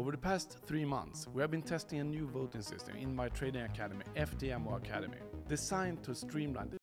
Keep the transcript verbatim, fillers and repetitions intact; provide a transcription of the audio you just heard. Over the past three months, we have been testing a new voting system in my training academy, F T M O Academy, designed to streamline the